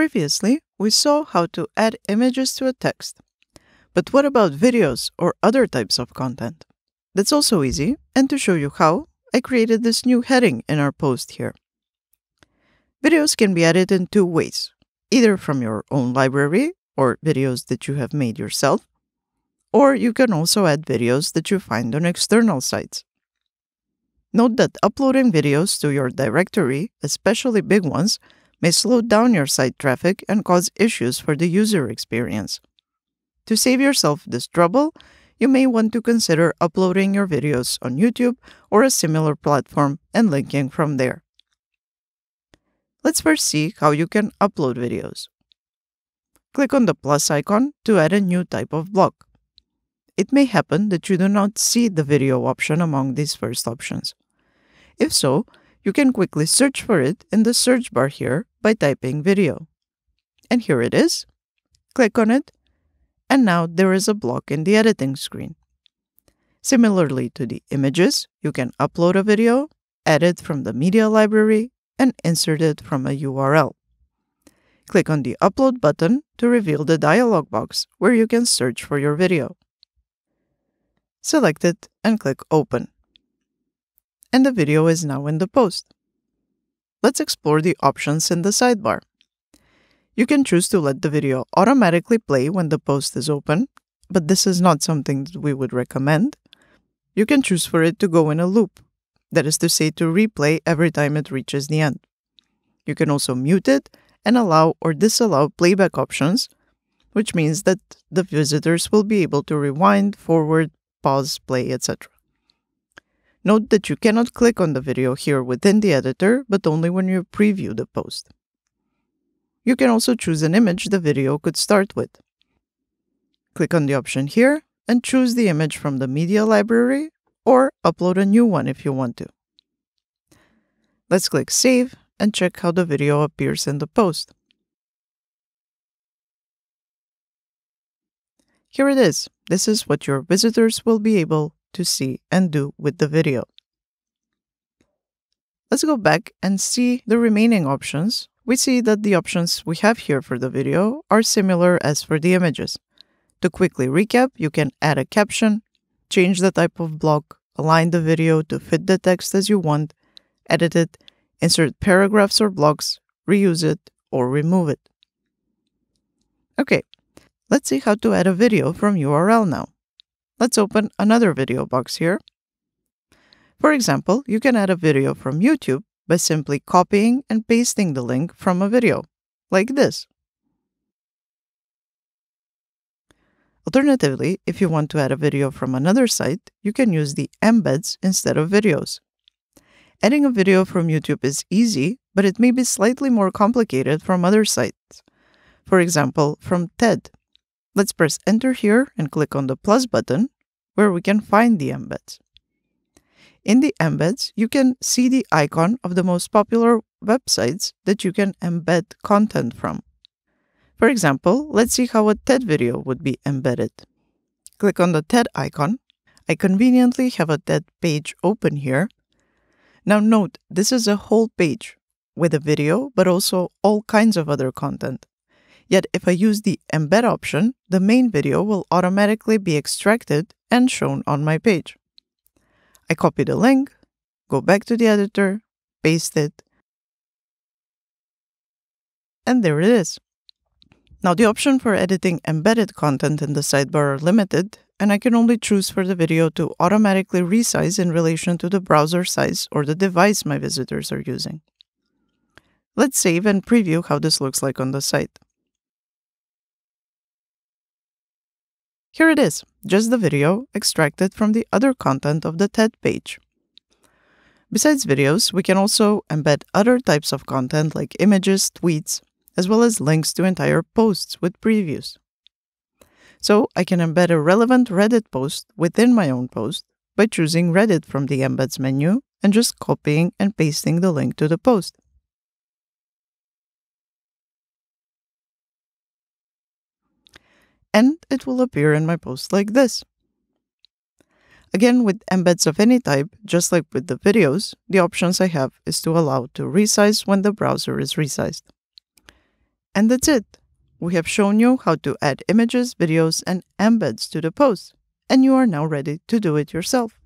Previously, we saw how to add images to a text. But what about videos or other types of content? That's also easy, and to show you how, I created this new heading in our post here. Videos can be added in two ways, either from your own library or videos that you have made yourself, or you can also add videos that you find on external sites. Note that uploading videos to your directory, especially big ones, may slow down your site traffic and cause issues for the user experience. To save yourself this trouble, you may want to consider uploading your videos on YouTube or a similar platform and linking from there. Let's first see how you can upload videos. Click on the plus icon to add a new type of block. It may happen that you do not see the video option among these first options. If so, you can quickly search for it in the search bar here by typing video. And here it is. Click on it, and now there is a block in the editing screen. Similarly to the images, you can upload a video, add it from the media library, and insert it from a URL. Click on the Upload button to reveal the dialog box where you can search for your video. Select it and click Open. And the video is now in the post. Let's explore the options in the sidebar. You can choose to let the video automatically play when the post is open, but this is not something that we would recommend. You can choose for it to go in a loop, that is to say to replay every time it reaches the end. You can also mute it and allow or disallow playback options, which means that the visitors will be able to rewind, forward, pause, play, etc. Note that you cannot click on the video here within the editor, but only when you preview the post. You can also choose an image the video could start with. Click on the option here and choose the image from the media library or upload a new one if you want to. Let's click Save and check how the video appears in the post. Here it is. This is what your visitors will be able to see and do with the video. Let's go back and see the remaining options. We see that the options we have here for the video are similar as for the images. To quickly recap, you can add a caption, change the type of block, align the video to fit the text as you want, edit it, insert paragraphs or blocks, reuse it, or remove it. Okay, let's see how to add a video from URL now. Let's open another video box here. For example, you can add a video from YouTube by simply copying and pasting the link from a video, like this. Alternatively, if you want to add a video from another site, you can use the embeds instead of videos. Adding a video from YouTube is easy, but it may be slightly more complicated from other sites. For example, from TED. Let's press Enter here and click on the plus button, where we can find the embeds. In the embeds, you can see the icon of the most popular websites that you can embed content from. For example, let's see how a TED video would be embedded. Click on the TED icon. I conveniently have a TED page open here. Now note, this is a whole page with a video, but also all kinds of other content. Yet if I use the embed option, the main video will automatically be extracted and shown on my page. I copy the link, go back to the editor, paste it, and there it is. Now the option for editing embedded content in the sidebar are limited, and I can only choose for the video to automatically resize in relation to the browser size or the device my visitors are using. Let's save and preview how this looks like on the site. Here it is, just the video extracted from the other content of the TED page. Besides videos, we can also embed other types of content like images, tweets, as well as links to entire posts with previews. So I can embed a relevant Reddit post within my own post by choosing Reddit from the Embeds menu and just copying and pasting the link to the post. And it will appear in my post like this. Again, with embeds of any type, just like with the videos, the options I have is to allow to resize when the browser is resized. And that's it. We have shown you how to add images, videos, and embeds to the post, and you are now ready to do it yourself.